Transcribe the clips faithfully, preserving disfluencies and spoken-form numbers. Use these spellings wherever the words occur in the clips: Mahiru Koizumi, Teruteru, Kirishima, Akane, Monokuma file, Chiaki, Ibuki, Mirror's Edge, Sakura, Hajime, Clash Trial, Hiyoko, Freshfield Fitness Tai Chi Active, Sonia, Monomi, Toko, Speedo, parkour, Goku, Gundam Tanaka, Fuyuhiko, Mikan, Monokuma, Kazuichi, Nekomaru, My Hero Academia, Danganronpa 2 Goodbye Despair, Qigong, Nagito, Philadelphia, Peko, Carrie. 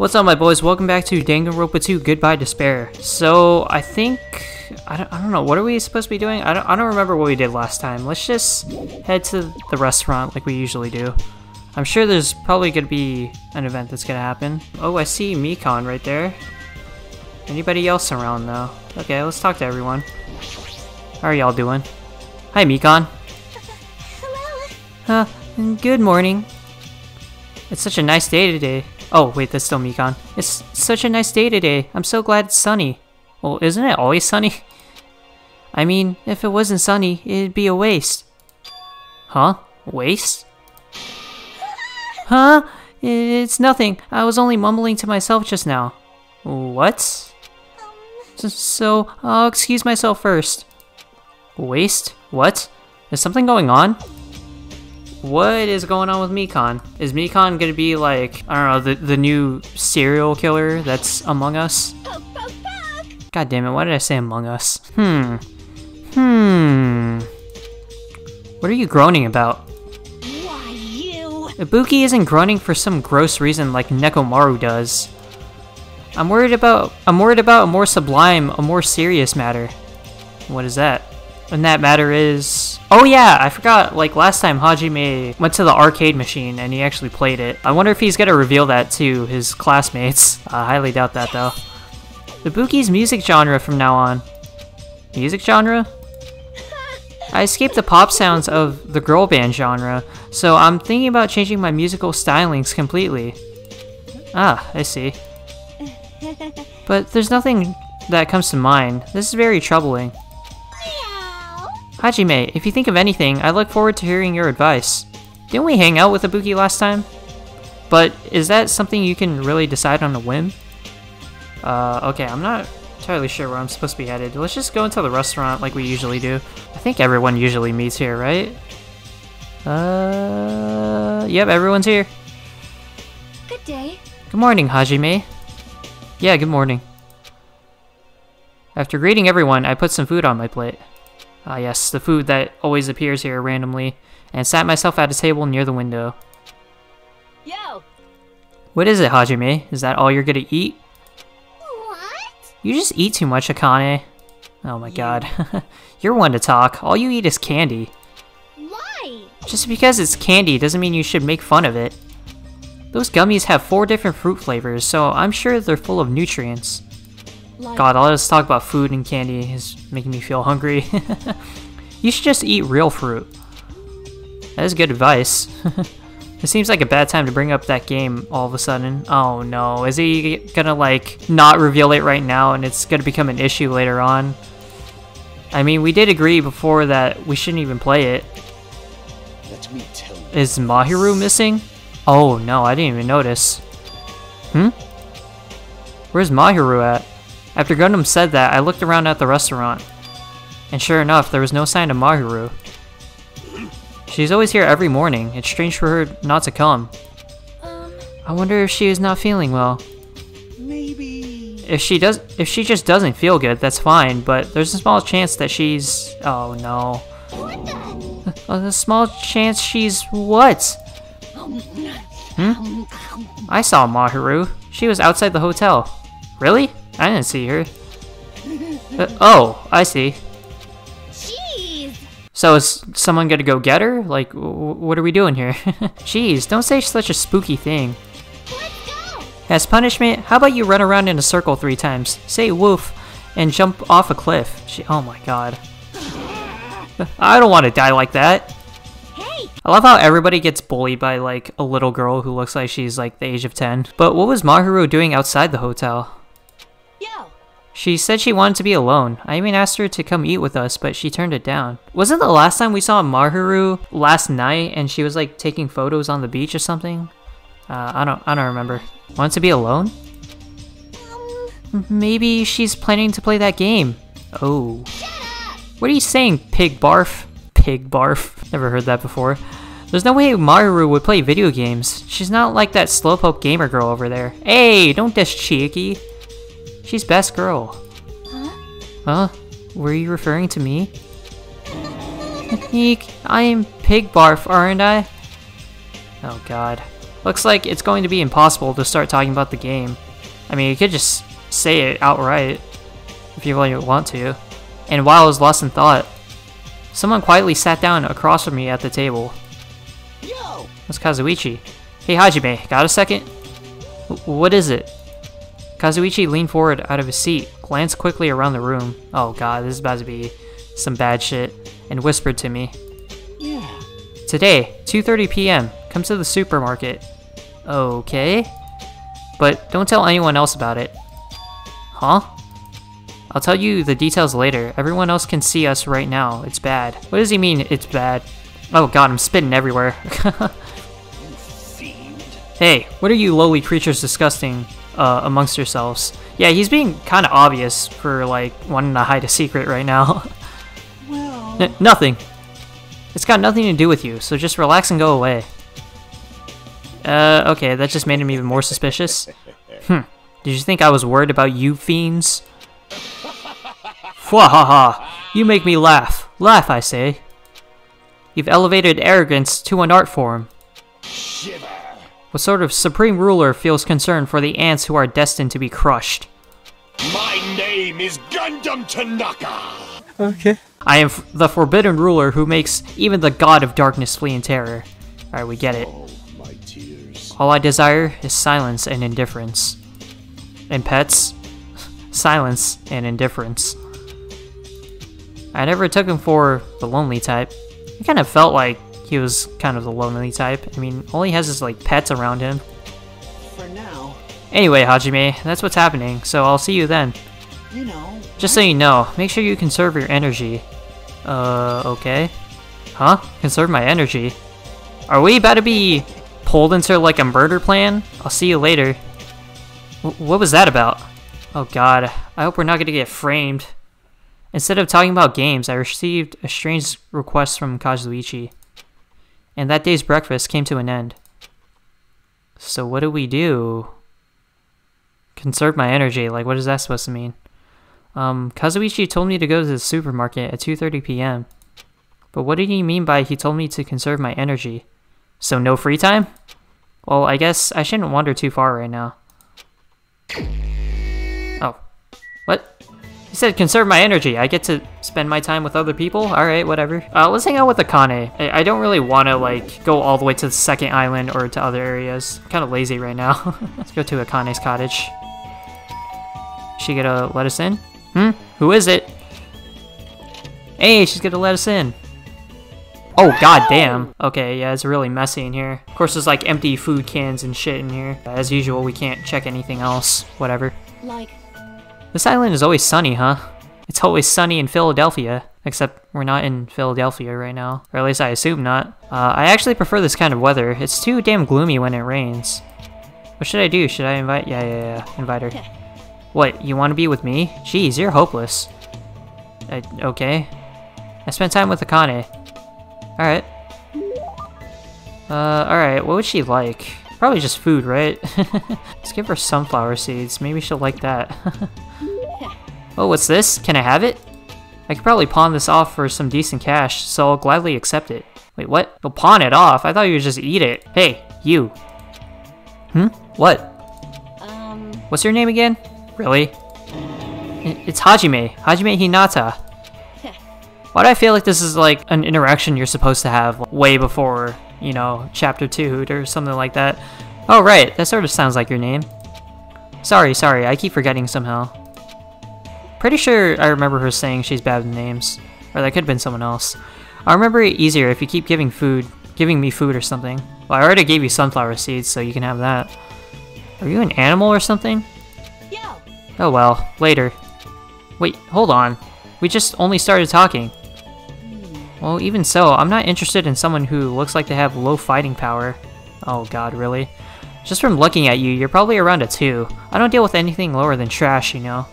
What's up, my boys? Welcome back to Danganronpa two Goodbye Despair. So, I think... I don't, I don't know, what are we supposed to be doing? I don't, I don't remember what we did last time. Let's just head to the restaurant like we usually do. I'm sure there's probably going to be an event that's going to happen. Oh, I see Mikan right there. Anybody else around, though? Okay, let's talk to everyone. How are y'all doing? Hi, Mikan. Hello. Uh, good morning. It's such a nice day today. Oh, wait, that's still Mikan. It's such a nice day today. I'm so glad it's sunny. Well, isn't it always sunny? I mean, if it wasn't sunny, it'd be a waste. Huh? Waste? Huh? It's nothing. I was only mumbling to myself just now. What? So, I'll excuse myself first. Waste? What? Is something going on? What is going on with Mikan? Is Mikan gonna be like, I don't know, the, the new serial killer that's among us? Poke, poke, poke. God damn it, why did I say among us? Hmm. Hmm. What are you groaning about? Why you? Ibuki isn't groaning for some gross reason like Nekomaru does. I'm worried about, I'm worried about a more sublime, a more serious matter. What is that? And that matter is... Oh yeah, I forgot, like last time Hajime went to the arcade machine and he actually played it. I wonder if he's gonna reveal that to his classmates. I highly doubt that though. Ibuki's music genre from now on. Music genre? I escaped the pop sounds of the girl band genre, so I'm thinking about changing my musical stylings completely. Ah, I see. But there's nothing that comes to mind. This is very troubling. Hajime, if you think of anything, I look forward to hearing your advice. Didn't we hang out with Ibuki last time? But is that something you can really decide on a whim? Uh, okay, I'm not entirely sure where I'm supposed to be headed. Let's just go into the restaurant like we usually do. I think everyone usually meets here, right? Uh, yep, everyone's here. Good day. Good morning, Hajime. Yeah, good morning. After greeting everyone, I put some food on my plate. Ah yes, the food that always appears here randomly, and sat myself at a table near the window. Yo! What is it, Hajime? Is that all you're gonna eat? What? You just eat too much, Akane. Oh my god. You're one to talk. All you eat is candy. Why? Just because it's candy doesn't mean you should make fun of it. Those gummies have four different fruit flavors, so I'm sure they're full of nutrients. God, all this talk about food and candy is making me feel hungry. You should just eat real fruit. That is good advice. It seems like a bad time to bring up that game all of a sudden. Oh no, is he gonna like not reveal it right now and it's gonna become an issue later on? I mean, we did agree before that we shouldn't even play it. Let me tell you. Is Mahiru missing? Oh no, I didn't even notice. Hmm? Where's Mahiru at? After Gundam said that, I looked around at the restaurant, and sure enough, there was no sign of Mahiru. She's always here every morning. It's strange for her not to come. Um, I wonder if she is not feeling well. Maybe. If she does, if she just doesn't feel good, that's fine. But there's a small chance that she's. Oh no. What the? A, a small chance she's what? Hmm? I saw Mahiru. She was outside the hotel. Really? I didn't see her. Uh, oh, I see. Jeez. So is someone gonna go get her? Like, w what are we doing here? Jeez, don't say such a spooky thing. Let's go. As punishment, how about you run around in a circle three times, say woof, and jump off a cliff? She oh my god. I don't want to die like that. Hey. I love how everybody gets bullied by like a little girl who looks like she's like the age of ten. But what was Mahiru doing outside the hotel? She said she wanted to be alone. I even asked her to come eat with us, but she turned it down. Wasn't the last time we saw Mahiru last night and she was like taking photos on the beach or something? Uh, I don't I don't remember. Wanted to be alone? Um, Maybe she's planning to play that game. Oh. Shut up! What are you saying, pig barf? Pig barf. Never heard that before. There's no way Mahiru would play video games. She's not like that slowpoke gamer girl over there. Hey, don't diss Chiaki. She's best girl. Huh? Huh? Were you referring to me? Eek, I am pig barf, aren't I? Oh god. Looks like it's going to be impossible to start talking about the game. I mean, you could just say it outright, if you really want to. And while I was lost in thought, someone quietly sat down across from me at the table. Yo! That's Kazuichi. Hey Hajime, got a second? W what is it? Kazuichi leaned forward out of his seat, glanced quickly around the room. Oh god, this is about to be some bad shit. And whispered to me. Yeah. Today, two thirty p m, come to the supermarket. Okay? But don't tell anyone else about it. Huh? I'll tell you the details later. Everyone else can see us right now. It's bad. What does he mean, it's bad? Oh god, I'm spitting everywhere. Hey, what are you lowly creatures discussing uh, amongst yourselves? Yeah, he's being kind of obvious for, like, wanting to hide a secret right now. well... N nothing. It's got nothing to do with you, so just relax and go away. Uh, okay, that just made him even more suspicious. Hmm. Did you think I was worried about you fiends? Fwahaha! You make me laugh. Laugh, I say. You've elevated arrogance to an art form. Shiver. What sort of supreme ruler feels concern for the ants who are destined to be crushed? My name is Gundam Tanaka! Okay. I am f the forbidden ruler who makes even the god of darkness flee in terror. Alright, we get it. Oh, my tears. All I desire is silence and indifference. And pets? Silence and indifference. I never took him for the lonely type. I kind of felt like he was kind of the lonely type. I mean, all he has is like pets around him. For now. Anyway, Hajime, that's what's happening, so I'll see you then. You know. Just so you know, make sure you conserve your energy. Uh, okay. Huh? Conserve my energy? Are we about to be pulled into like a murder plan? I'll see you later. W- what was that about? Oh god, I hope we're not gonna get framed. Instead of talking about games, I received a strange request from Kazuichi. And that day's breakfast came to an end. So what do we do? Conserve my energy, like what is that supposed to mean? Um, Kazuichi told me to go to the supermarket at two thirty p m. But what did he mean by he told me to conserve my energy? So no free time? Well, I guess I shouldn't wander too far right now. Oh. What? He said, conserve my energy. I get to spend my time with other people? Alright, whatever. Uh, let's hang out with Akane. I, I don't really want to, like, go all the way to the second island or to other areas. I'm kind of lazy right now. Let's go to Akane's cottage. Is she gonna let us in? Hmm? Who is it? Hey, she's gonna let us in. Oh, god damn. Okay, yeah, it's really messy in here. Of course, there's, like, empty food cans and shit in here. As usual, we can't check anything else. Whatever. Like... This island is always sunny, huh? It's always sunny in Philadelphia. Except we're not in Philadelphia right now. Or at least I assume not. Uh, I actually prefer this kind of weather. It's too damn gloomy when it rains. What should I do? Should I invite- yeah, yeah, yeah. Invite her. What, you want to be with me? Jeez, you're hopeless. I, okay. I spent time with Akane. Alright. Uh, alright. What would she like? Probably just food, right? Let's give her sunflower seeds. Maybe she'll like that. Oh, what's this? Can I have it? I could probably pawn this off for some decent cash, so I'll gladly accept it. Wait, what? You'll pawn it off? I thought you would just eat it. Hey, you. Hmm? What? Um... What's your name again? Really? It's Hajime. Hajime Hinata. Why do I feel like this is like an interaction you're supposed to have like, way before... you know, chapter two or something like that. Oh, right, that sort of sounds like your name. Sorry, sorry, I keep forgetting somehow. Pretty sure I remember her saying she's bad with names. Or that could have been someone else. I'll remember it easier if you keep giving food, giving me food or something. Well, I already gave you sunflower seeds, so you can have that. Are you an animal or something? Yeah. Oh well, later. Wait, hold on. We just only started talking. Well, even so, I'm not interested in someone who looks like they have low fighting power. Oh god, really? Just from looking at you, you're probably around a two. I don't deal with anything lower than trash, you know.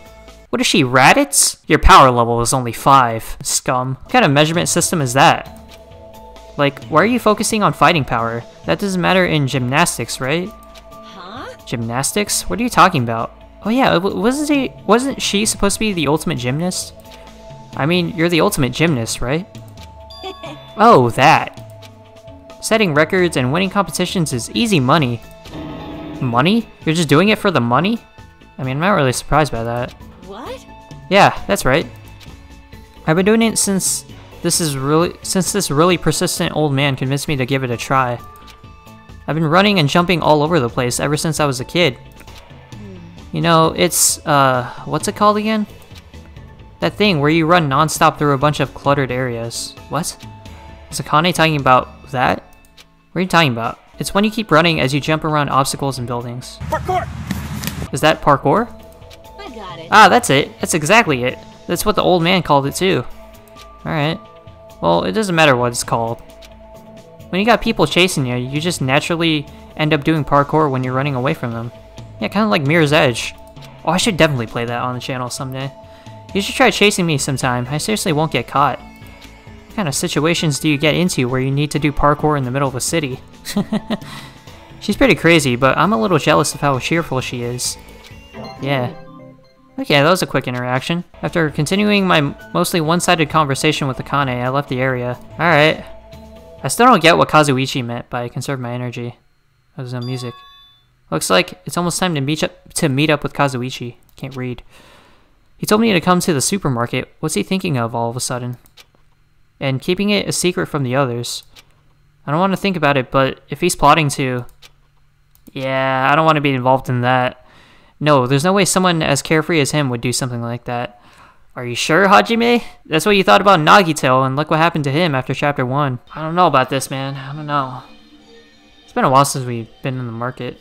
What is she, Raditz? Your power level is only five, scum. What kind of measurement system is that? Like, why are you focusing on fighting power? That doesn't matter in gymnastics, right? Huh? Gymnastics? What are you talking about? Oh yeah, wasn't she, wasn't she supposed to be the ultimate gymnast? I mean, you're the ultimate gymnast, right? Oh, that. setting records, and winning competitions is easy money. Money? You're just doing it for the money? I mean, I'm not really surprised by that. What? Yeah, that's right. I've been doing it since this is really since this really persistent old man convinced me to give it a try. I've been running and jumping all over the place ever since I was a kid. You know, it's, uh, what's it called again? That thing where you run non-stop through a bunch of cluttered areas. What? Is Akane talking about that? What are you talking about? It's when you keep running as you jump around obstacles and buildings. Parkour! Is that parkour? I got it. Ah, that's it. That's exactly it. That's what the old man called it too. Alright. Well, it doesn't matter what it's called. When you got people chasing you, you just naturally end up doing parkour when you're running away from them. Yeah, kind of like Mirror's Edge. Oh, I should definitely play that on the channel someday. You should try chasing me sometime. I seriously won't get caught. What kind of situations do you get into where you need to do parkour in the middle of a city? She's pretty crazy, but I'm a little jealous of how cheerful she is. Yeah. Okay, that was a quick interaction. After continuing my mostly one-sided conversation with Akane, I left the area. Alright. I still don't get what Kazuichi meant by conserve my energy. Oh, there's no music. Looks like it's almost time to meet up, to meet up with Kazuichi. Can't read. He told me to come to the supermarket. What's he thinking of all of a sudden? And keeping it a secret from the others. I don't want to think about it, but if he's plotting to... Yeah, I don't want to be involved in that. No, there's no way someone as carefree as him would do something like that. Are you sure, Hajime? That's what you thought about Nagito, and look what happened to him after chapter one. I don't know about this, man. I don't know. It's been a while since we've been in the market.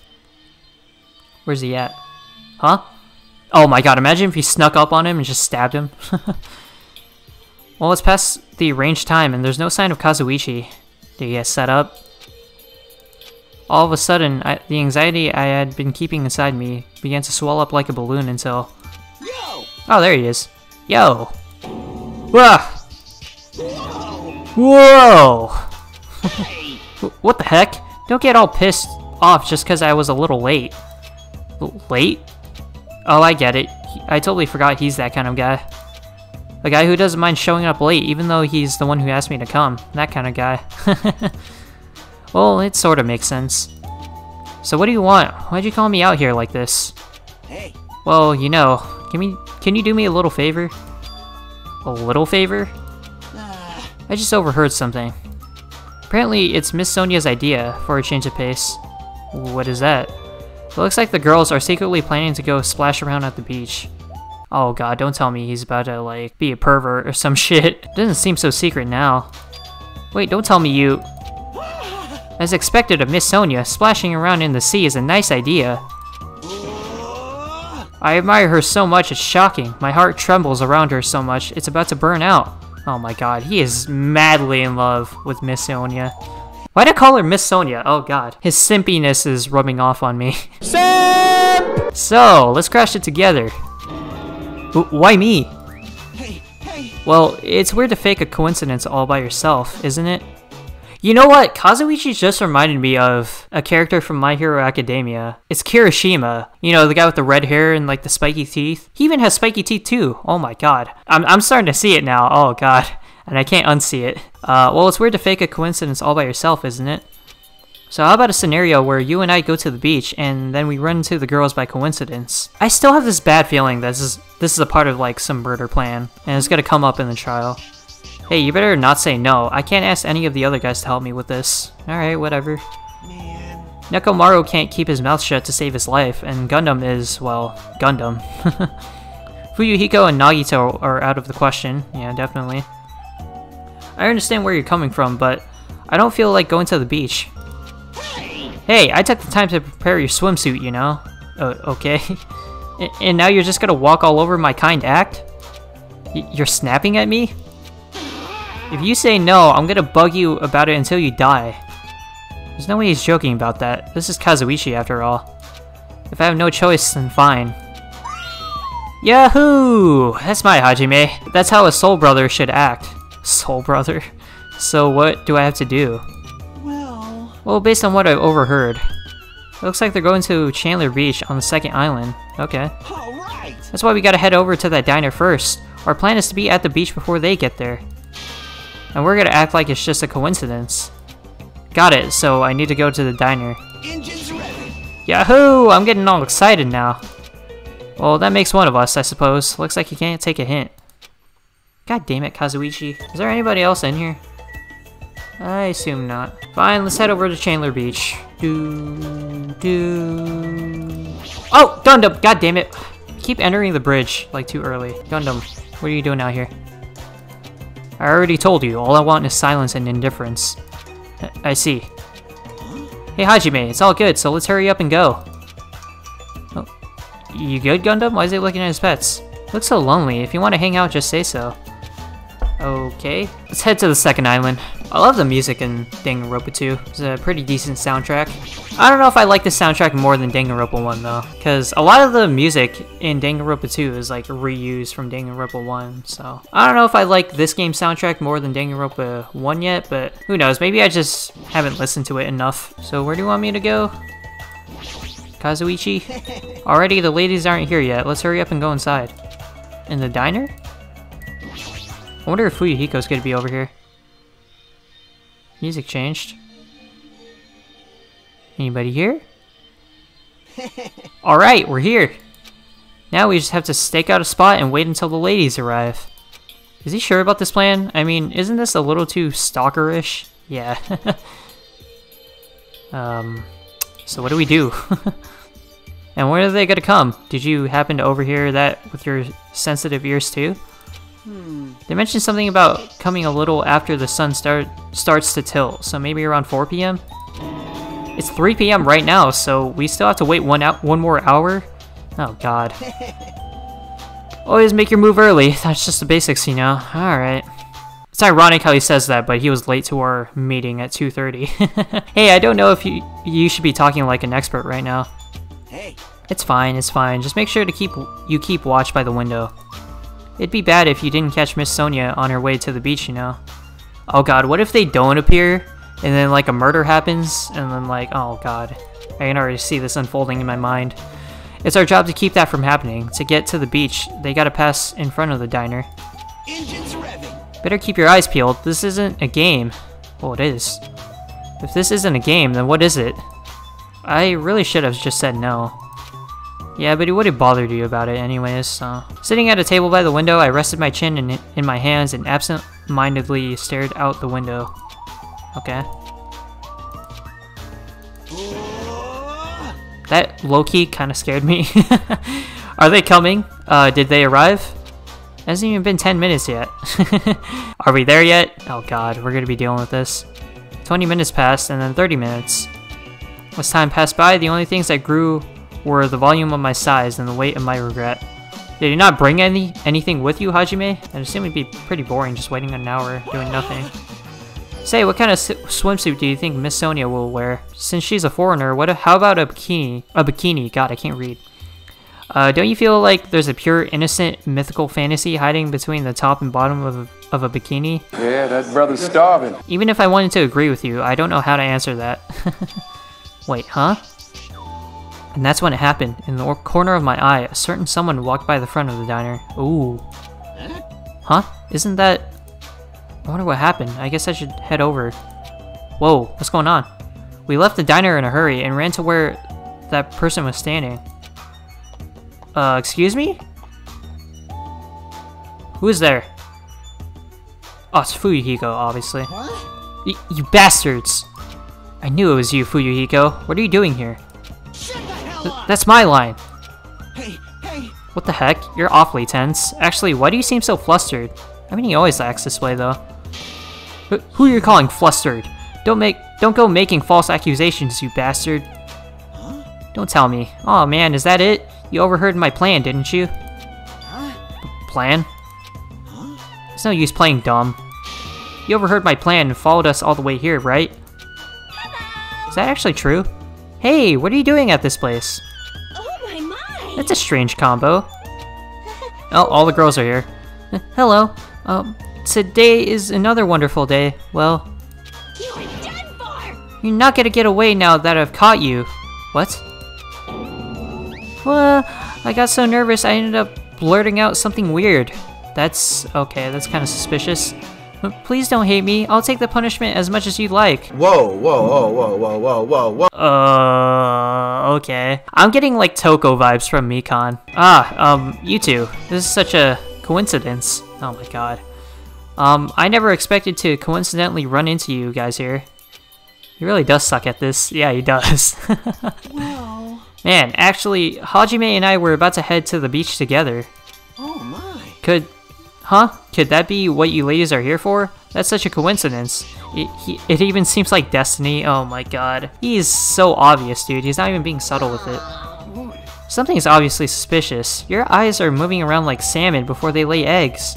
Where's he at? Huh? Oh my god, imagine if he snuck up on him and just stabbed him. Well, it's past the arranged time, and there's no sign of Kazuichi. Did he get set up? All of a sudden, I, the anxiety I had been keeping inside me began to swell up like a balloon until... Yo! Oh, there he is. Yo! Whoa! Whoa! Hey. What the heck? Don't get all pissed off just because I was a little late. L late? Oh, I get it. He, I totally forgot he's that kind of guy. A guy who doesn't mind showing up late even though he's the one who asked me to come. That kind of guy. Well, it sort of makes sense. So what do you want? Why'd you call me out here like this? Hey. Well, you know, can we, can you do me a little favor? A little favor? Uh. I just overheard something. Apparently, it's Miss Sonia's idea for a change of pace. What is that? It looks like the girls are secretly planning to go splash around at the beach. Oh god, don't tell me he's about to, like, be a pervert or some shit. It doesn't seem so secret now. Wait, don't tell me you... As expected of Miss Sonia, splashing around in the sea is a nice idea. I admire her so much, it's shocking. My heart trembles around her so much, it's about to burn out. Oh my god, he is madly in love with Miss Sonia. Why'd I call her Miss Sonia? Oh god. His simpiness is rubbing off on me. Simp! So, let's crash it together. Why me? Hey, hey. Well, it's weird to fake a coincidence all by yourself, isn't it? You know what? Kazuichi just reminded me of a character from My Hero Academia. It's Kirishima. You know, the guy with the red hair and like the spiky teeth. He even has spiky teeth too. Oh my god. I'm, I'm starting to see it now. Oh god. And I can't unsee it. Uh, well, it's weird to fake a coincidence all by yourself, isn't it? So how about a scenario where you and I go to the beach and then we run into the girls by coincidence? I still have this bad feeling that this is, this is a part of like some murder plan and it's gonna come up in the trial. Hey, you better not say no. I can't ask any of the other guys to help me with this. Alright, whatever. Man. Nekomaru can't keep his mouth shut to save his life, and Gundam is, well, Gundam. Fuyuhiko and Nagito are out of the question. Yeah, definitely. I understand where you're coming from, but I don't feel like going to the beach. Hey, hey I took the time to prepare your swimsuit, you know? Uh, okay. And now you're just gonna walk all over my kind act? Y- you're snapping at me? If you say no, I'm gonna bug you about it until you die. There's no way he's joking about that. This is Kazuichi after all. If I have no choice, then fine. Yahoo! That's my Hajime. That's how a soul brother should act. Soul brother? So what do I have to do? Well... Well, based on what I've overheard. It looks like they're going to Chandler Beach on the second island. Okay. All right. That's why we gotta head over to that diner first. Our plan is to be at the beach before they get there. And we're gonna act like it's just a coincidence. Got it, so I need to go to the diner. Engines ready. Yahoo! I'm getting all excited now. Well, that makes one of us, I suppose. Looks like you can't take a hint. God damn it, Kazuichi. Is there anybody else in here? I assume not. Fine, let's head over to Chandler Beach. Do, do. Oh, Gundam! God damn it! Keep entering the bridge like too early. Gundam, what are you doing out here? I already told you. All I want is silence and indifference. I, I see. Hey Hajime, it's all good. So let's hurry up and go. Oh, you good, Gundam? Why is he looking at his pets? Looks so lonely. If you want to hang out, just say so. Okay, let's head to the second island. I love the music in Danganronpa two. It's a pretty decent soundtrack. I don't know if I like the soundtrack more than Danganronpa one though, because a lot of the music in Danganronpa two is like reused from Danganronpa one, so I don't know if I like this game's soundtrack more than Danganronpa one yet, but who knows, maybe I just haven't listened to it enough. So where do you want me to go? Kazuichi? Already the ladies aren't here yet, let's hurry up and go inside. In the diner? I wonder if Fuyuhiko's gonna be over here. Music changed. Anybody here? Alright, we're here! Now we just have to stake out a spot and wait until the ladies arrive. Is he sure about this plan? I mean, isn't this a little too stalkerish? Yeah. um, so what do we do? And when are they gonna come? Did you happen to overhear that with your sensitive ears too? They mentioned something about coming a little after the sun start starts to tilt, so maybe around four p m? It's three p m right now, so we still have to wait one out one more hour? Oh god. Always make your move early, that's just the basics, you know. Alright. It's ironic how he says that, but he was late to our meeting at two thirty. Hey, I don't know if you, you should be talking like an expert right now. Hey. It's fine, it's fine. Just make sure to keep you keep watch by the window. It'd be bad if you didn't catch Miss Sonia on her way to the beach, you know. Oh god, what if they don't appear, and then like a murder happens, and then like, oh god. I can already see this unfolding in my mind. It's our job to keep that from happening. To get to the beach, they gotta pass in front of the diner. Engines revving. Better keep your eyes peeled, this isn't a game. Well, it is. If this isn't a game, then what is it? I really should have just said no. Yeah, but it would have bothered you about it anyways, so... Sitting at a table by the window, I rested my chin in, in my hands and absent-mindedly stared out the window. Okay. That low-key kind of scared me. Are they coming? Uh, did they arrive? It hasn't even been ten minutes yet. Are we there yet? Oh god, we're gonna be dealing with this. twenty minutes passed, and then thirty minutes. As time passed by, the only things that grew were the volume of my sighs and the weight of my regret. Did you not bring any anything with you, Hajime? I'd assume it'd be pretty boring just waiting an hour doing nothing. Say, what kind of s swimsuit do you think Miss Sonia will wear? Since she's a foreigner, what? A, how about a bikini? A bikini? God, I can't read. Uh, don't you feel like there's a pure, innocent, mythical fantasy hiding between the top and bottom of a, of a bikini? Yeah, that brother's starving. Even if I wanted to agree with you, I don't know how to answer that. Wait, huh? And that's when it happened. In the corner of my eye, a certain someone walked by the front of the diner. Ooh. Huh? Isn't that... I wonder what happened. I guess I should head over. Whoa, what's going on? We left the diner in a hurry and ran to where that person was standing. Uh, excuse me? Who is there? Oh, it's Fuyuhiko, obviously. Y you bastards! I knew it was you, Fuyuhiko. What are you doing here? That's my line! Hey, hey. What the heck? You're awfully tense. Actually, why do you seem so flustered? I mean, he always acts this way, though. But who are you calling flustered? Don't make- don't go making false accusations, you bastard. Huh? Don't tell me. Aw, man, is that it? You overheard my plan, didn't you? Huh? Plan? Huh? It's no use playing dumb. You overheard my plan and followed us all the way here, right? Hello. Is that actually true? Hey, what are you doing at this place? Oh my my! That's a strange combo. Oh, all the girls are here. Hello. Um, today is another wonderful day. Well, you are done for. You're not gonna get away now that I've caught you. What? Well, I got so nervous I ended up blurting out something weird. That's okay. That's kind of suspicious. Please don't hate me. I'll take the punishment as much as you'd like. Whoa, whoa, whoa, whoa, whoa, whoa, whoa, whoa. Uh, okay. I'm getting like Toko vibes from Mikan. Ah, um, you two. This is such a coincidence. Oh my god. Um, I never expected to coincidentally run into you guys here. He really does suck at this. Yeah, he does. Wow. Man, actually, Hajime and I were about to head to the beach together. Oh my. Could... Huh? Could that be what you ladies are here for? That's such a coincidence. It, he, it even seems like destiny. Oh my god. He's so obvious, dude. He's not even being subtle with it. Something's obviously suspicious. Your eyes are moving around like salmon before they lay eggs.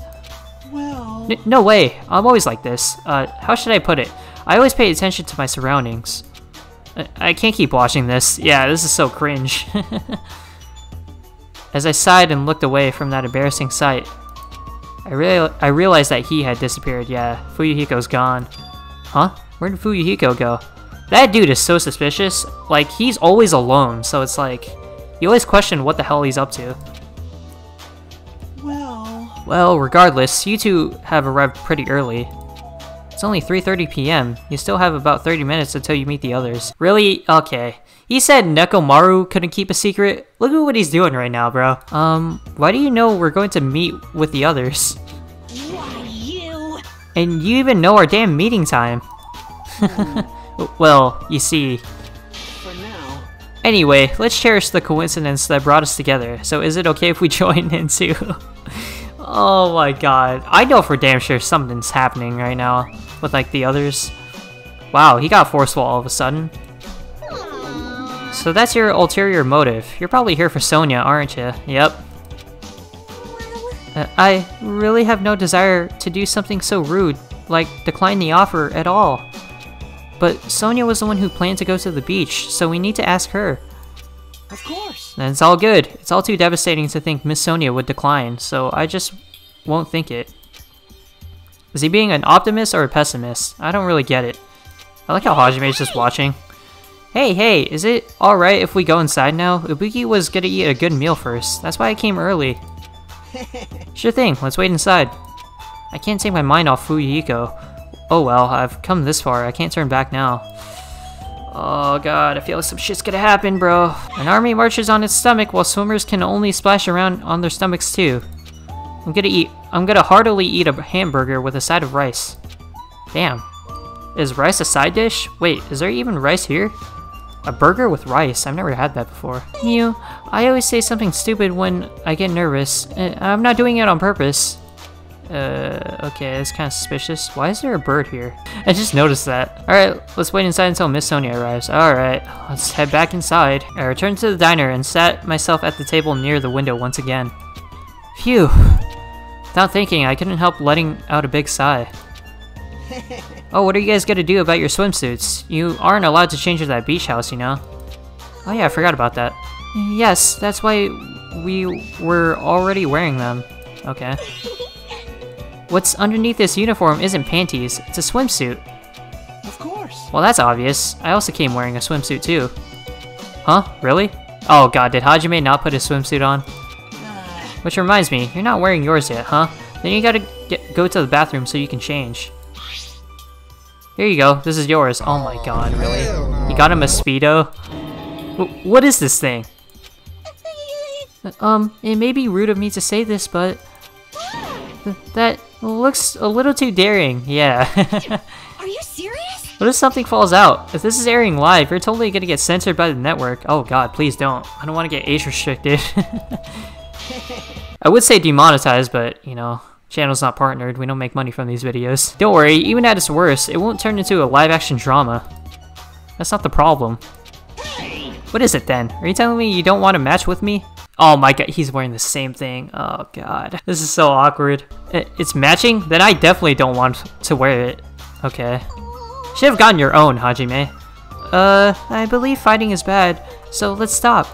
Well... N no way. I'm always like this. Uh, how should I put it? I always pay attention to my surroundings. I, I can't keep watching this. Yeah, this is so cringe. As I sighed and looked away from that embarrassing sight, I real I realized that he had disappeared. Yeah, Fuyuhiko's gone. Huh? Where did Fuyuhiko go? That dude is so suspicious. Like, he's always alone, so it's like, you always question what the hell he's up to. Well... Well, regardless, you two have arrived pretty early. It's only three thirty p m You still have about thirty minutes until you meet the others. Really? Okay. He said Nekomaru couldn't keep a secret. Look at what he's doing right now, bro. Um, why do you know we're going to meet with the others? Why you? And you even know our damn meeting time. Well, you see. For now. Anyway, let's cherish the coincidence that brought us together. So is it okay if we join in too? Oh my god. I know for damn sure something's happening right now with like the others. Wow, he got forceful all of a sudden. So that's your ulterior motive. You're probably here for Sonia, aren't you? Yep. Uh, I really have no desire to do something so rude, like decline the offer at all. But Sonia was the one who planned to go to the beach, so we need to ask her. Of course. And it's all good. It's all too devastating to think Miss Sonia would decline, so I just won't think it. Is he being an optimist or a pessimist? I don't really get it. I like how Hajime's just watching. Hey, hey, is it alright if we go inside now? Ibuki was gonna eat a good meal first. That's why I came early. Sure thing, let's wait inside. I can't take my mind off Fuyuhiko. Oh well, I've come this far. I can't turn back now. Oh god, I feel like some shit's gonna happen, bro. An army marches on its stomach while swimmers can only splash around on their stomachs too. I'm gonna eat. I'm gonna heartily eat a hamburger with a side of rice. Damn. Is rice a side dish? Wait, is there even rice here? A burger with rice? I've never had that before. You, I always say something stupid when I get nervous. I'm not doing it on purpose. Uh, okay, that's kind of suspicious. Why is there a bird here? I just noticed that. Alright, let's wait inside until Miss Sonia arrives. Alright, let's head back inside. I returned to the diner and sat myself at the table near the window once again. Phew. Without thinking, I couldn't help letting out a big sigh. Oh, what are you guys gonna do about your swimsuits? You aren't allowed to change at that beach house, you know? Oh yeah, I forgot about that. Yes, that's why we were already wearing them. Okay. What's underneath this uniform isn't panties, it's a swimsuit. Of course. Well, that's obvious. I also came wearing a swimsuit too. Huh? Really? Oh god, did Hajime not put his swimsuit on? Which reminds me, you're not wearing yours yet, huh? Then you gotta get, go to the bathroom so you can change. Here you go, this is yours. Oh my god, really? You got him a Speedo? W what is this thing? Um, it may be rude of me to say this, but... Th that looks a little too daring, yeah. Are you serious? What if something falls out? If this is airing live, you're totally gonna get censored by the network. Oh god, please don't. I don't want to get age restricted. I would say demonetized, but, you know... Channel's not partnered, we don't make money from these videos. Don't worry, even at its worst, it won't turn into a live-action drama. That's not the problem. What is it then? Are you telling me you don't want to match with me? Oh my god, he's wearing the same thing. Oh god. This is so awkward. It's matching? Then I definitely don't want to wear it. Okay. Should have gotten your own, Hajime. Uh, I believe fighting is bad, so let's stop.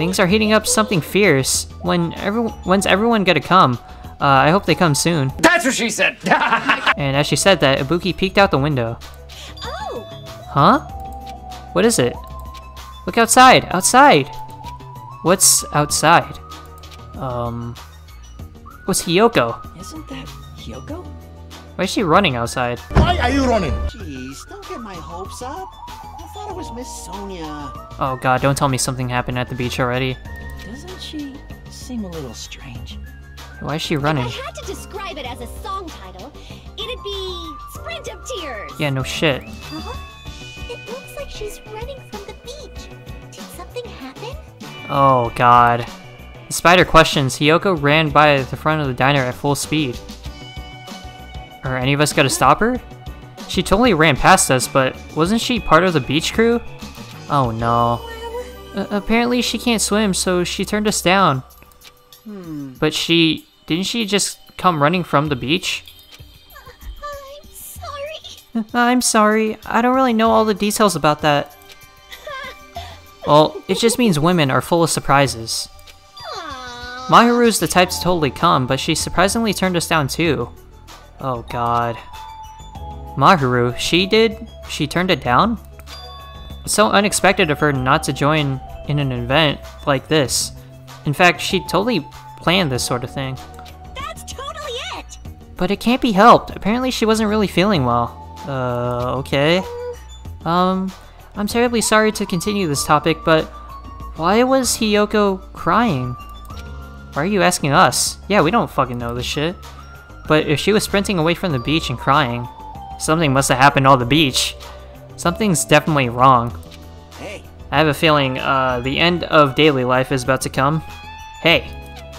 Things are heating up something fierce. When every- when's everyone gonna come? Uh, I hope they come soon. That's what she said! And as she said that, Ibuki peeked out the window. Oh! Huh? What is it? Look outside! Outside! What's outside? Um... What's Hiyoko? Isn't that Hiyoko? Why is she running outside? Why are you running? Jeez, don't get my hopes up. I thought it was Miss Sonia. Oh god, don't tell me something happened at the beach already. Doesn't she seem a little strange? Why is she running? If I had to describe it as a song title, it'd be Sprint of Tears. Yeah, no shit. Huh? It looks like she's running from the beach. Did something happen? Oh god. The spider questions. Hiyoko ran by the front of the diner at full speed. Are any of us gonna stop her? She totally ran past us, but wasn't she part of the beach crew? Oh no. Well, uh, apparently she can't swim, so she turned us down. Hmm. But she... didn't she just come running from the beach? Uh, I'm sorry. I'm sorry. I don't really know all the details about that. Well, it just means women are full of surprises. Aww. Mahiru's the type to totally come, but she surprisingly turned us down too. Oh god. Mahiru, she did? She turned it down? It's so unexpected of her not to join in an event like this. In fact, she totally planned this sort of thing. That's totally it! But it can't be helped. Apparently she wasn't really feeling well. Uh, okay. Um, I'm terribly sorry to continue this topic, but why was Hiyoko crying? Why are you asking us? Yeah, we don't fucking know this shit. But if she was sprinting away from the beach and crying, something must have happened on the beach. Something's definitely wrong. Hey. I have a feeling uh, the end of daily life is about to come. Hey.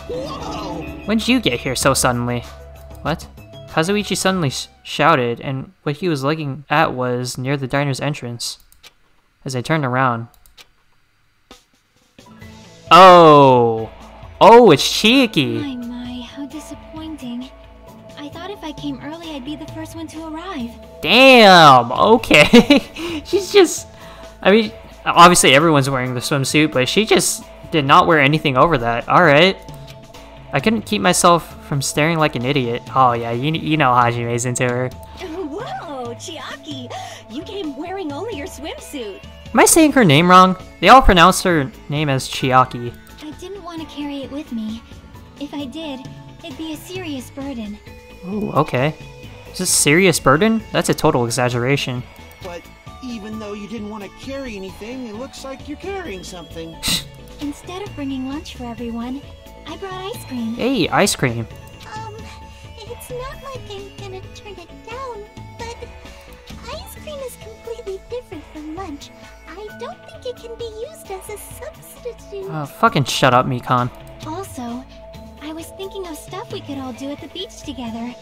Whoa. When'd you get here so suddenly? What? Kazuichi suddenly sh shouted, and what he was looking at was near the diner's entrance. As I turned around. Oh. Oh, it's Chiaki. My, my, how disappointing. I came early, I'd be the first one to arrive. Damn, okay. She's just, I mean, obviously everyone's wearing the swimsuit, but she just did not wear anything over that. All right. I couldn't keep myself from staring like an idiot. Oh yeah, you, you know Hajime's into her. Whoa, Chiaki, you came wearing only your swimsuit. Am I saying her name wrong? They all pronounce her name as Chiaki. I didn't want to carry it with me. If I did, it'd be a serious burden. Ooh, okay. Is this a serious burden? That's a total exaggeration. But even though you didn't want to carry anything, it looks like you're carrying something. Instead of bringing lunch for everyone, I brought ice cream. Hey, ice cream. Um, it's not like I'm gonna turn it down, but ice cream is completely different from lunch. I don't think it can be used as a substitute. Oh, fucking shut up, Mikan. Also, I was thinking of stuff we could all do at the beach together,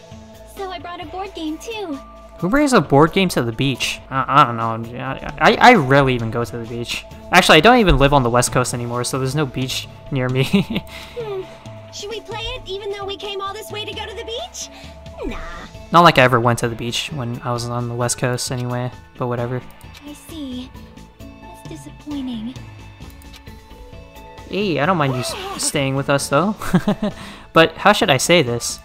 so I brought a board game too. Who brings a board game to the beach? I, I don't know. I, I rarely even go to the beach. Actually, I don't even live on the West Coast anymore, so there's no beach near me. hmm. Should we play it even though we came all this way to go to the beach? Nah. Not like I ever went to the beach when I was on the West Coast anyway, but whatever. I see. That's disappointing. Hey, I don't mind you staying with us though. But how should I say this?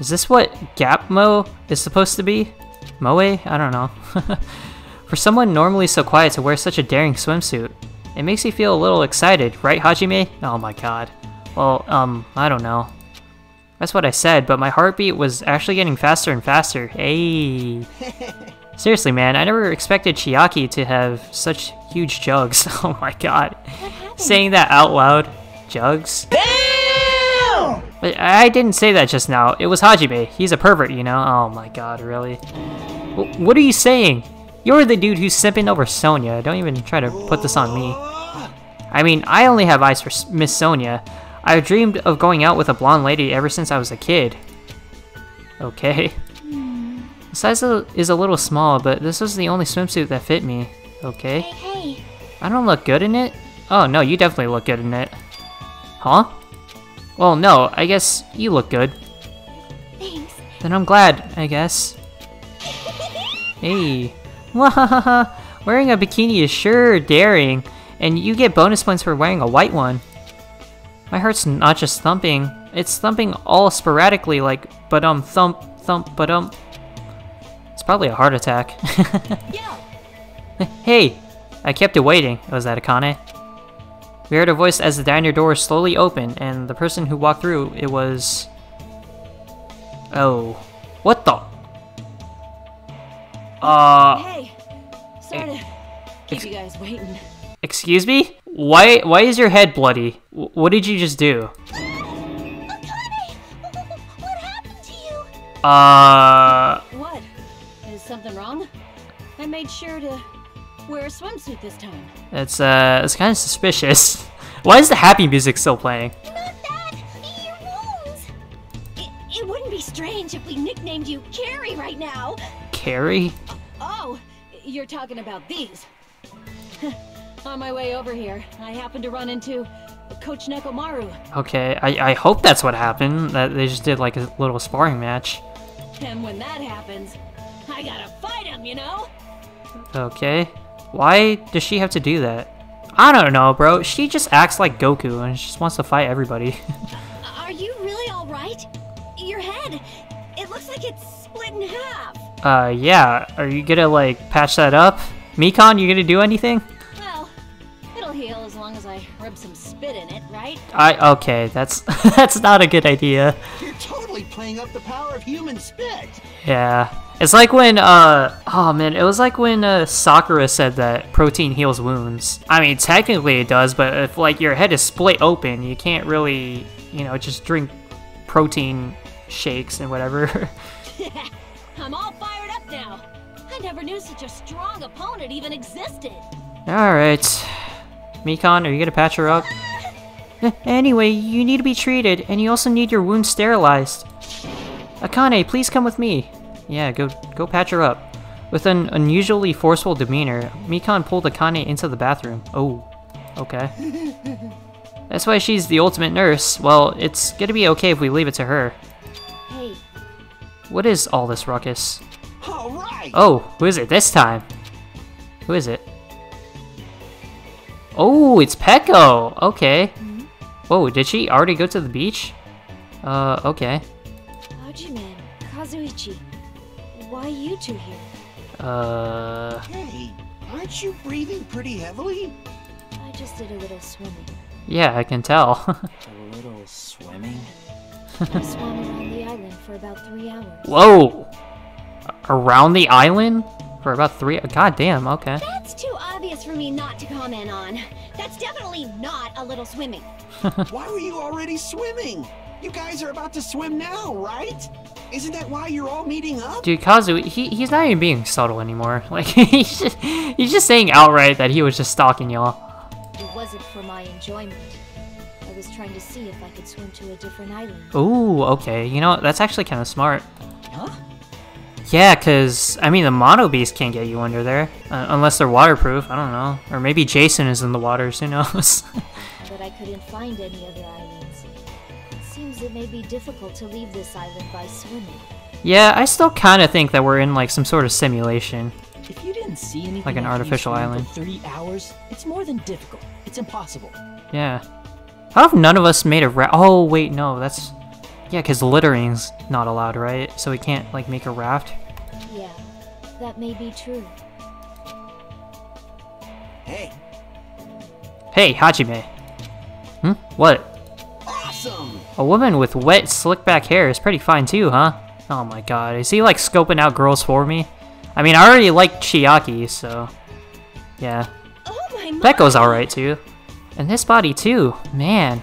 Is this what Gapmo is supposed to be? Moe? I don't know. For someone normally so quiet to wear such a daring swimsuit, it makes you feel a little excited, right Hajime? Oh my god. Well, um, I don't know. That's what I said, but my heartbeat was actually getting faster and faster. Hey. Seriously man, I never expected Chiaki to have such huge jugs. Oh my god. Saying that out loud. Jugs? Damn! But I didn't say that just now. It was Hajime. He's a pervert, you know? Oh my god, really? W what are you saying? You're the dude who's simping over Sonia. Don't even try to put this on me. I mean, I only have eyes for Miss Sonia. I've dreamed of going out with a blonde lady ever since I was a kid. Okay. The size is a little small, but this was the only swimsuit that fit me. Okay. Hey, hey. I don't look good in it. Oh no, you definitely look good in it. Huh? Well, no, I guess you look good. Thanks. Then I'm glad, I guess. Hey. Wahahaha. Wearing a bikini is sure daring, and you get bonus points for wearing a white one. My heart's not just thumping, it's thumping all sporadically like ba-dum thump thump ba-dum. It's probably a heart attack. Yeah. Hey! I kept it waiting. Was that Akane? We heard a voice as the diner door slowly opened, and the person who walked through, it was... Oh. What the? Uh. Hey, sorry to keep you guys waiting. Excuse me? Why? Why is your head bloody? W what did you just do? Akane, what happened to you? Uh. What? Is something wrong? I made sure to wear a swimsuit this time. It's uh, it's kind of suspicious. Why is the happy music still playing? Not that. Your wounds. It, it wouldn't be strange if we nicknamed you Carrie right now. Carrie? Uh, oh, you're talking about these. On my way over here, I happened to run into Coach Nekomaru. Okay, I, I hope that's what happened, that they just did like a little sparring match. And when that happens, I gotta fight him, you know? Okay, why does she have to do that? I don't know, bro. She just acts like Goku and she just wants to fight everybody. Are you really alright? Your head, it looks like it's split in half. Uh, yeah. Are you gonna, like, patch that up? Mikan, you gonna do anything? Heal as long as I rub some spit in it, right? I okay, that's that's not a good idea. You're totally playing up the power of human spit. Yeah, it's like when uh oh man, it was like when uh, Sakura said that protein heals wounds. I mean, technically it does, but if like your head is split open, you can't really you know just drink protein shakes and whatever. I'm all fired up now. I never knew such a strong opponent even existed. All right. Mikan, are you gonna patch her up? Anyway, you need to be treated, and you also need your wound sterilized. Akane, please come with me. Yeah, go go patch her up. With an unusually forceful demeanor, Mikan pulled Akane into the bathroom. Oh, okay. That's why she's the ultimate nurse. Well, it's gonna be okay if we leave it to her. Hey. What is all this ruckus? All right. Oh, who is it this time? Who is it? Oh, it's Peko! Okay. Mm-hmm. Whoa, did she already go to the beach? Uh, okay. Hajime, Kazuichi, why are you two here? Uh... Hey, aren't you breathing pretty heavily? I just did a little swimming. Yeah, I can tell. A little swimming? I swam around the island for about three hours. Whoa! Around the island? For about three... God damn, okay. That's too obvious for me not to comment on. That's definitely not a little swimming. Why were you already swimming? You guys are about to swim now, right? Isn't that why you're all meeting up? Dude, Kazu, he, he's not even being subtle anymore. Like, he's just, he's just saying outright that he was just stalking y'all. It wasn't for my enjoyment. I was trying to see if I could swim to a different island. Ooh, okay. You know, that's actually kind of smart. Huh? Yeah, because, I mean, the Mono Beast can't get you under there. Uh, unless they're waterproof, I don't know. Or maybe Jason is in the waters, who knows? But I couldn't find any other islands. It seems it may be difficult to leave this island by swimming. Yeah, I still kind of think that we're in, like, some sort of simulation. If you didn't see anything like an artificial island. For three hours, it's more than difficult. It's impossible. Yeah. How if none of us made a ra- Oh, wait, no, that's... Yeah, because littering's not allowed, right? So we can't, like, make a raft? Yeah, that may be true. Hey! Hey, Hajime! Hmm? What? Awesome! A woman with wet, slick-back hair is pretty fine too, huh? Oh my god, is he, like, scoping out girls for me? I mean, I already like Chiaki, so... Yeah. Oh my god! Peko's alright too. And this body too, man.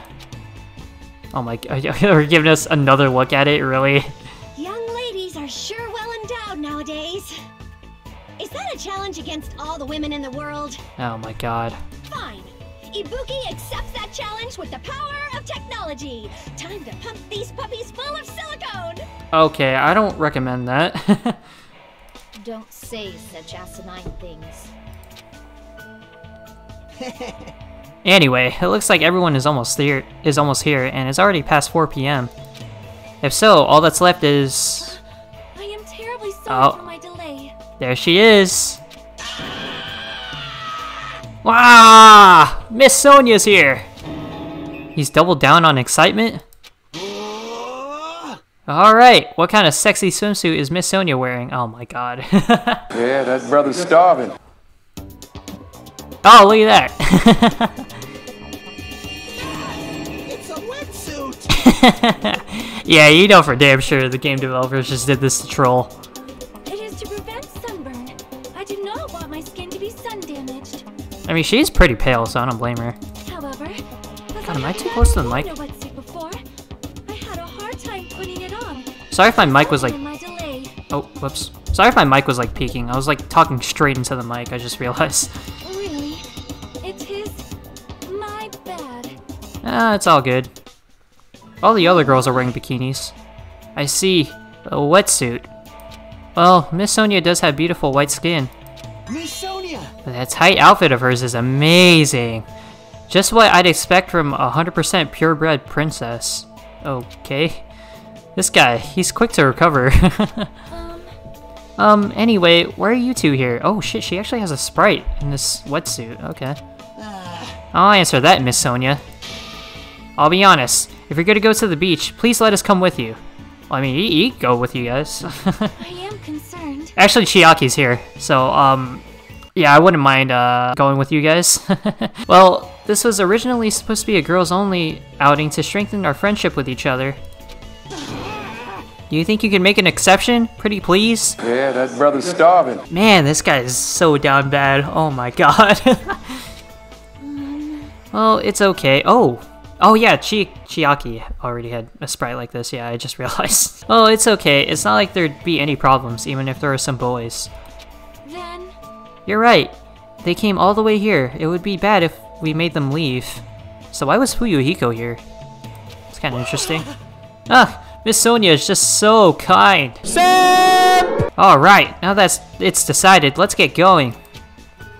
Oh my god, you're giving us another look at it, really? Young ladies are sure well endowed nowadays. Is that a challenge against all the women in the world? Oh my god. Fine. Ibuki accepts that challenge with the power of technology. Time to pump these puppies full of silicone. Okay, I don't recommend that. Don't say such asinine things. Anyway, it looks like everyone is almost here, is almost here, and it's already past four p m If so, all that's left is... I am terribly sorry oh. for my delay. There she is. Wow! Miss Sonia's here. He's doubled down on excitement. Alright, what kind of sexy swimsuit is Miss Sonia wearing? Oh my god. Yeah, that brother's starving. Oh, look at that! It's a wetsuit. Yeah, you know for damn sure the game developers just did this to troll. It is to prevent sunburn I mean, she's pretty pale, so I don't blame her. However, God, am I too close to the mic? I had a hard time putting it on. Sorry if my mic was like... Oh, whoops. Sorry if my mic was like peeking. I was like talking straight into the mic, I just realized. Really? It is my bad. Ah, it's all good. All the other girls are wearing bikinis. I see. A wetsuit. Well, Miss Sonia does have beautiful white skin. Miss Sonia! That tight outfit of hers is amazing. Just what I'd expect from a one hundred percent purebred princess. Okay. This guy, he's quick to recover. um, um, anyway, why are you two here? Oh shit, she actually has a sprite in this wetsuit. Okay. I'll answer that, Miss Sonia. I'll be honest, if you're gonna go to the beach, please let us come with you. I mean, he go with you guys. I am concerned. Actually, Chiaki's here, so um, yeah, I wouldn't mind uh going with you guys. Well, this was originally supposed to be a girls-only outing to strengthen our friendship with each other. Do you think you can make an exception? Pretty please? Yeah, that brother's starving. Man, this guy is so down bad. Oh my god. um... Well, it's okay. Oh. Oh yeah, Chi Chiaki already had a sprite like this, yeah, I just realized. Oh, it's okay. It's not like there'd be any problems, even if there were some boys. Then... You're right. They came all the way here. It would be bad if we made them leave. So why was Fuyuhiko here? It's kind of interesting. Ah, Miss Sonia is just so kind. Alright, now that's it's decided, let's get going.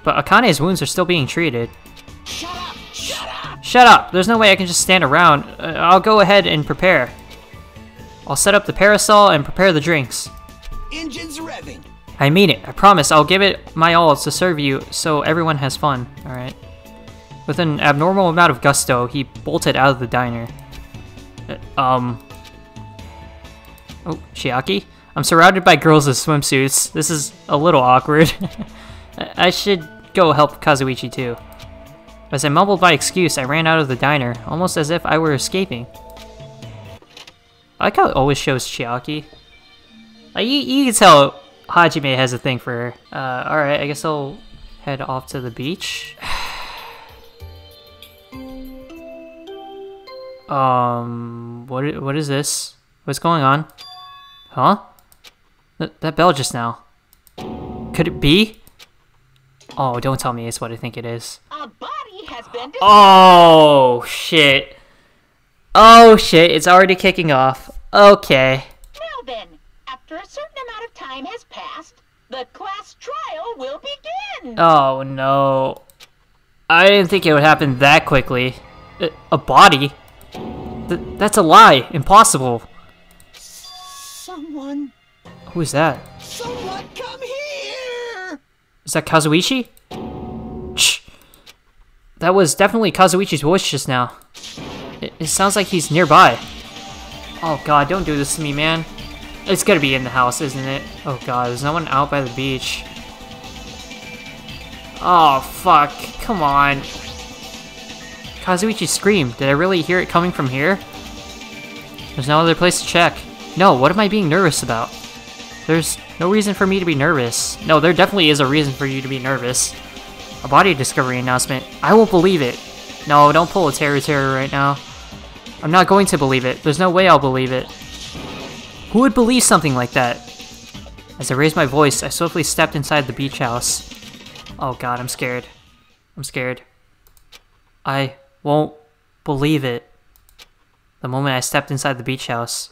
But Akane's wounds are still being treated. Shut up! Shut up! Shut up! There's no way I can just stand around. Uh, I'll go ahead and prepare. I'll set up the parasol and prepare the drinks. Engines revving. I mean it. I promise I'll give it my all to serve you so everyone has fun. Alright. With an abnormal amount of gusto, he bolted out of the diner. Uh, um. Oh, Chiaki? I'm surrounded by girls in swimsuits. This is a little awkward. I should go help Kazuichi too. As I mumbled my excuse, I ran out of the diner, almost as if I were escaping. I like how it always shows Chiaki. Like, you, you can tell Hajime has a thing for her. Uh, alright, I guess I'll head off to the beach. um, what, what is this? What's going on? Huh? Th that bell just now. Could it be? Oh, don't tell me it's what I think it is. A body has been oh, shit. Oh, shit. It's already kicking off. Okay. Now then, after a certain amount of time has passed, the class trial will begin. Oh, no. I didn't think it would happen that quickly. A, a body? Th that's a lie. Impossible. Someone. Who is that? Someone come here. Is that Kazuichi? Shh. That was definitely Kazuichi's voice just now. It, it sounds like he's nearby. Oh god, don't do this to me, man. It's gotta be in the house, isn't it? Oh god, there's no one out by the beach. Oh fuck, come on. Kazuichi screamed. Did I really hear it coming from here? There's no other place to check. No, what am I being nervous about? There's no reason for me to be nervous. No, there definitely is a reason for you to be nervous. A body discovery announcement. I won't believe it. No, don't pull a Teruteru right now. I'm not going to believe it. There's no way I'll believe it. Who would believe something like that? As I raised my voice, I swiftly stepped inside the beach house. Oh god, I'm scared. I'm scared. I won't believe it. The moment I stepped inside the beach house,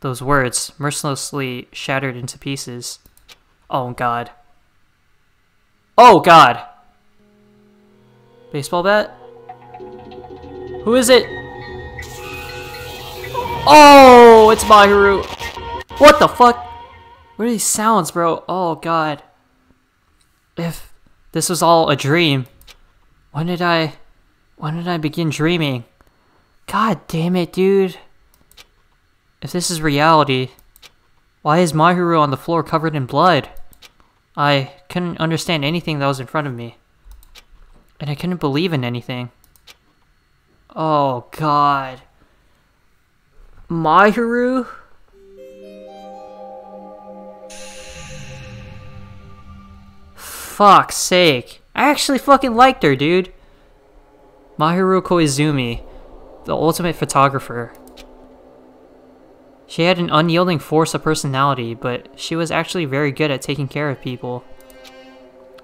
those words mercilessly shattered into pieces. Oh god. Oh god! Baseball bat? Who is it? Oh, it's Mahiru! What the fuck? What are these sounds, bro? Oh god. If this was all a dream, when did I... when did I begin dreaming? God damn it, dude. If this is reality, why is Mahiru on the floor covered in blood? I couldn't understand anything that was in front of me. And I couldn't believe in anything. Oh god. Mahiru? Fuck's sake. I actually fucking liked her, dude. Mahiru Koizumi, the ultimate photographer. She had an unyielding force of personality, but she was actually very good at taking care of people.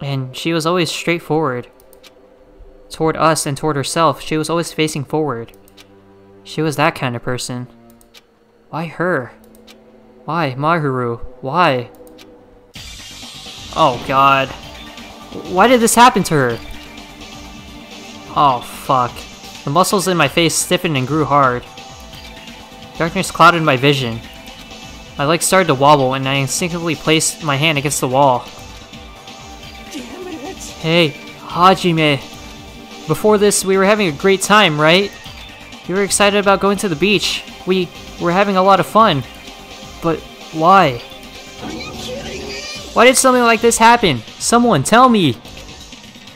And she was always straightforward. Toward us and toward herself, she was always facing forward. She was that kind of person. Why her? Why Mahiru? Why? Oh god. Why did this happen to her? Oh fuck. The muscles in my face stiffened and grew hard. Darkness clouded my vision. My legs started to wobble and I instinctively placed my hand against the wall. Damn it. Hey, Hajime. Before this, we were having a great time, right? You were excited about going to the beach. We were having a lot of fun. But why? Are you kidding me? Why did something like this happen? Someone tell me!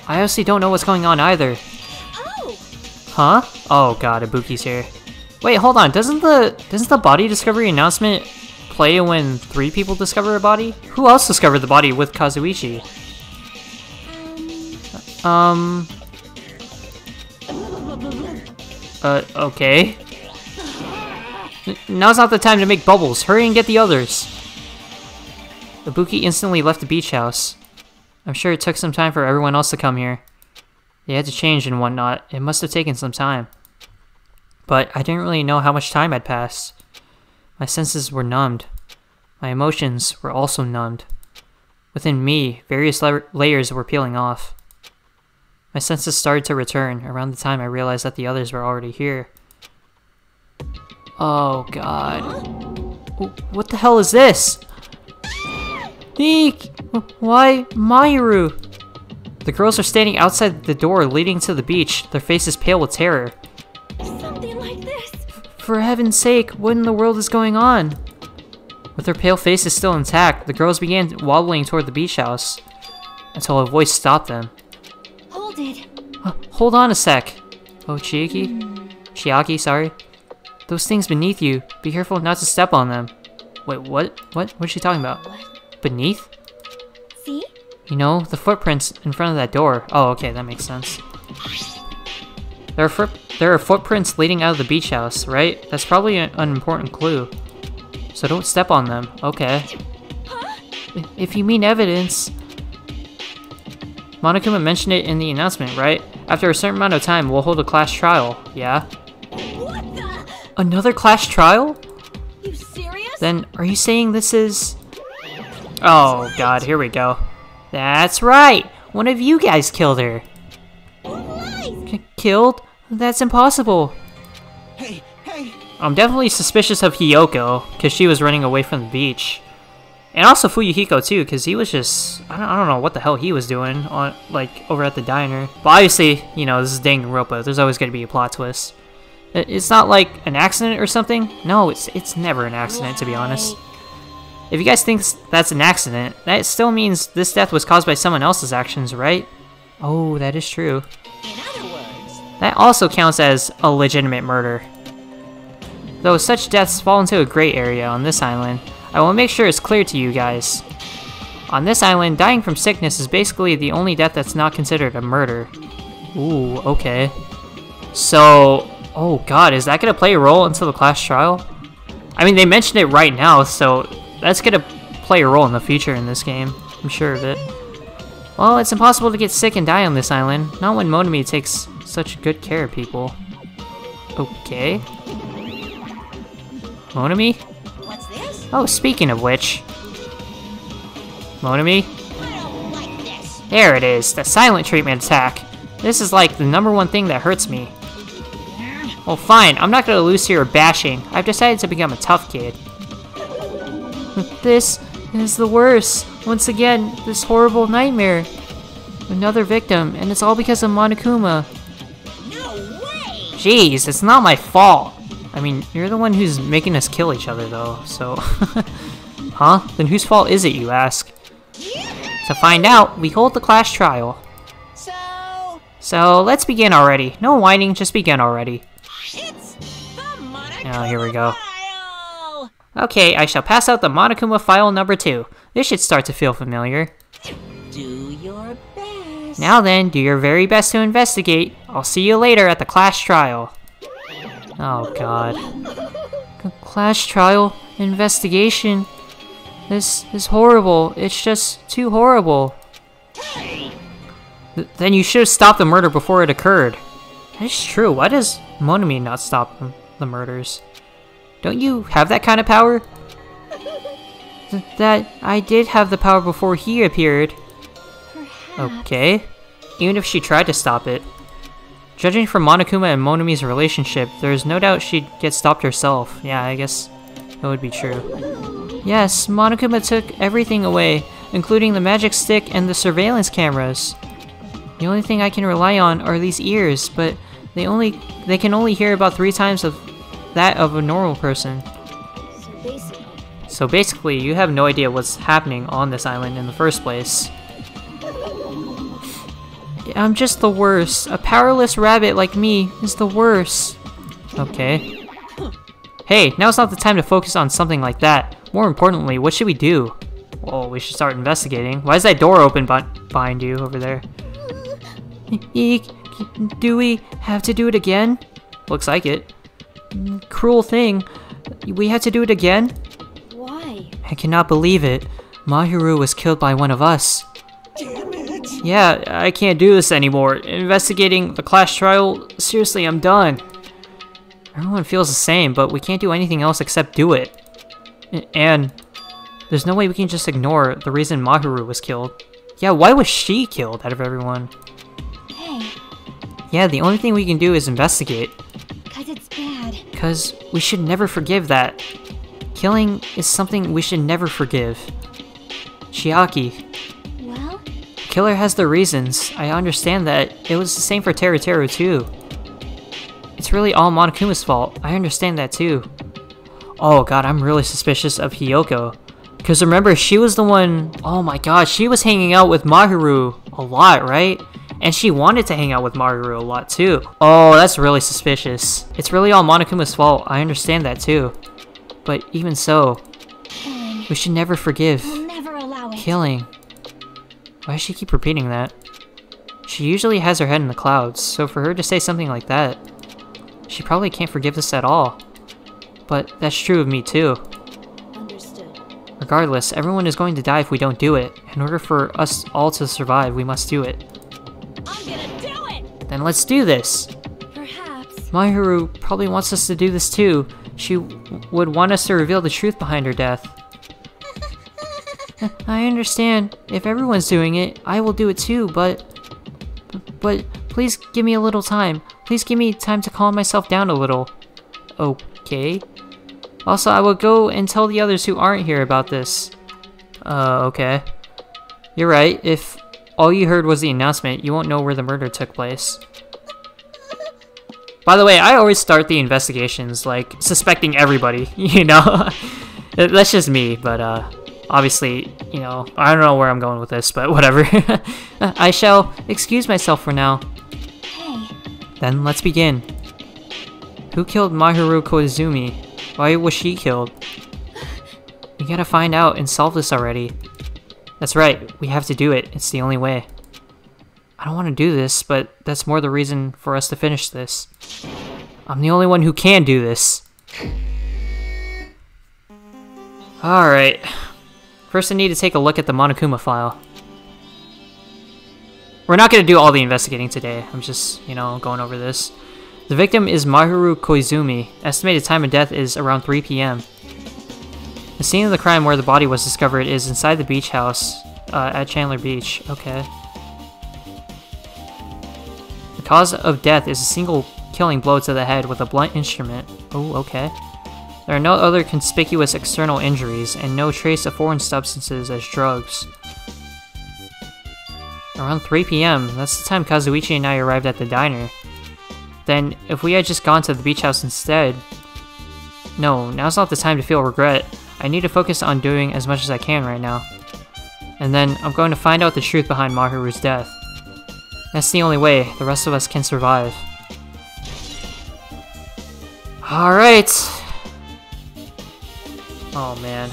I honestly don't know what's going on either. Oh. Huh? Oh god, Ibuki's here. Wait, hold on. Doesn't the doesn't the body discovery announcement play when three people discover a body? Who else discovered the body with Kazuichi? Um. Uh. Okay. N now's not the time to make bubbles. Hurry and get the others. Ibuki instantly left the beach house. I'm sure it took some time for everyone else to come here. They had to change and whatnot. It must have taken some time. But I didn't really know how much time had passed. My senses were numbed. My emotions were also numbed. Within me, various la layers were peeling off. My senses started to return around the time I realized that the others were already here. Oh god. W what the hell is this? Neek! Why Mahiru? The girls are standing outside the door leading to the beach, their faces pale with terror. For heaven's sake, what in the world is going on? With their pale faces still intact, the girls began waddling toward the beach house until a voice stopped them. Hold it. Uh, hold on a sec. Oh, Chiaki? Mm. Chiaki, sorry. Those things beneath you, be careful not to step on them. Wait, what? What? What is she talking about? What? Beneath? See? You know, the footprints in front of that door. Oh, okay, that makes sense. There are footprints. There are footprints leading out of the beach house, right? That's probably an, an important clue. So don't step on them, okay. Huh? If you mean evidence... Monokuma mentioned it in the announcement, right? After a certain amount of time, we'll hold a clash trial, yeah? What the? Another clash trial? You serious? Then, are you saying this is... Oh right. God, here we go. That's right! One of you guys killed her. Right. Killed? That's impossible. Hey, hey. I'm definitely suspicious of Hiyoko, because she was running away from the beach. And also Fuyuhiko too, because he was just... I don't, I don't know what the hell he was doing, on like, over at the diner. But obviously, you know, this is Danganronpa. There's always going to be a plot twist. It's not like an accident or something. No, it's, it's never an accident, to be honest. If you guys think that's an accident, that still means this death was caused by someone else's actions, right? Oh, that is true. That also counts as a legitimate murder. Though such deaths fall into a gray area on this island, I will make sure it's clear to you guys. On this island, dying from sickness is basically the only death that's not considered a murder. Ooh, okay. So, oh god, is that gonna play a role into the clash trial? I mean, they mentioned it right now, so that's gonna play a role in the future in this game. I'm sure of it. Well, it's impossible to get sick and die on this island, not when Monomi takes such good care of people. Okay. Monomi? What's this? Oh, speaking of which. Monomi? I don't like this. There it is, the silent treatment attack. This is like the number one thing that hurts me. Well, fine, I'm not gonna lose here bashing. I've decided to become a tough kid. This is the worst. Once again, this horrible nightmare. Another victim, and it's all because of Monokuma. No way! Jeez, it's not my fault. I mean, you're the one who's making us kill each other, though, so... Huh? Then whose fault is it, you ask? Yay! To find out, we hold the clash trial. So... So, let's begin already. No whining, just begin already. It's the Monokuma oh, here we go. File! Okay, I shall pass out the Monokuma file number two. This should start to feel familiar. Do your best. Now then, do your very best to investigate. I'll see you later at the Clash Trial. Oh god. The Clash Trial investigation? This is horrible. It's just too horrible. Th then you should have stopped the murder before it occurred. That's true. Why does Monomi not stop the murders? Don't you have that kind of power? Th that I did have the power before he appeared. Perhaps. Okay. Even if she tried to stop it. Judging from Monokuma and Monomi's relationship, there is no doubt she'd get stopped herself. Yeah, I guess that would be true. Yes, Monokuma took everything away, including the magic stick and the surveillance cameras. The only thing I can rely on are these ears, but they only they can only hear about three times of that of a normal person. So basically, so basically you have no idea what's happening on this island in the first place. I'm just the worst. A powerless rabbit like me is the worst. Okay. Hey, now's not the time to focus on something like that. More importantly, what should we do? Well, we should start investigating. Why is that door open behind you over there? Eek. Do we have to do it again? Looks like it. Cruel thing. We had to do it again? Why? I cannot believe it. Mahiru was killed by one of us. Yeah, I can't do this anymore. Investigating the Clash Trial? Seriously, I'm done. Everyone feels the same, but we can't do anything else except do it. And there's no way we can just ignore the reason Mahiru was killed. Yeah, why was she killed out of everyone? Hey. Yeah, the only thing we can do is investigate. Because it's bad. Because we should never forgive that. Killing is something we should never forgive. Chiaki. Killer has their reasons. I understand that. It was the same for Teruteru too. It's really all Monokuma's fault. I understand that too. Oh god, I'm really suspicious of Hiyoko. Because remember, she was the one... Oh my god, she was hanging out with Mahiru a lot, right? And she wanted to hang out with Mahiru a lot too. Oh, that's really suspicious. It's really all Monokuma's fault. I understand that too. But even so, killing. We should never forgive. We'll never allow it. Killing. Why does she keep repeating that? She usually has her head in the clouds, so for her to say something like that, she probably can't forgive this at all. But that's true of me too. Understood. Regardless, everyone is going to die if we don't do it. In order for us all to survive, we must do it. I'm gonna do it! Then let's do this! Perhaps. Mahiru probably wants us to do this too. She w would want us to reveal the truth behind her death. I understand. If everyone's doing it, I will do it too, but... But, please give me a little time. Please give me time to calm myself down a little. Okay. Also, I will go and tell the others who aren't here about this. Uh, okay. You're right. If all you heard was the announcement, you won't know where the murder took place. By the way, I always start the investigations, like, suspecting everybody, you know? That's just me, but, uh... obviously, you know, I don't know where I'm going with this, but whatever. I shall excuse myself for now. Hey. Then let's begin. Who killed Mahiru Koizumi? Why was she killed? We gotta find out and solve this already. That's right, we have to do it. It's the only way. I don't want to do this, but that's more the reason for us to finish this. I'm the only one who can do this. Alright. First, I need to take a look at the Monokuma file. We're not going to do all the investigating today. I'm just, you know, going over this. The victim is Mahiru Koizumi. Estimated time of death is around three P M The scene of the crime where the body was discovered is inside the beach house uh, at Chandler Beach. Okay. The cause of death is a single killing blow to the head with a blunt instrument. Oh, okay. There are no other conspicuous external injuries, and no trace of foreign substances as drugs. Around three P M, that's the time Kazuichi and I arrived at the diner. Then, if we had just gone to the beach house instead... No, now's not the time to feel regret. I need to focus on doing as much as I can right now. And then, I'm going to find out the truth behind Mahiru's death. That's the only way the rest of us can survive. Alright! Oh man,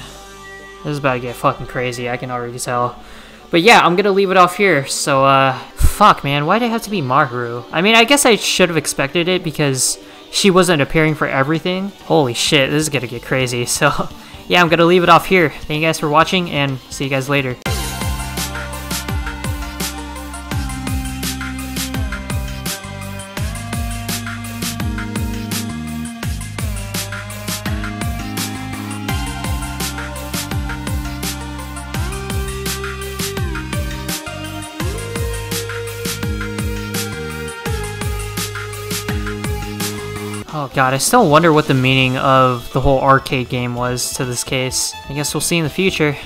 this is about to get fucking crazy, I can already tell. But yeah, I'm gonna leave it off here, so uh... Fuck, man, why'd it have to be Mahiru? I mean, I guess I should have expected it because she wasn't appearing for everything. Holy shit, this is gonna get crazy. So, yeah, I'm gonna leave it off here. Thank you guys for watching, and see you guys later. Oh god, I still wonder what the meaning of the whole arcade game was to this case. I guess we'll see in the future.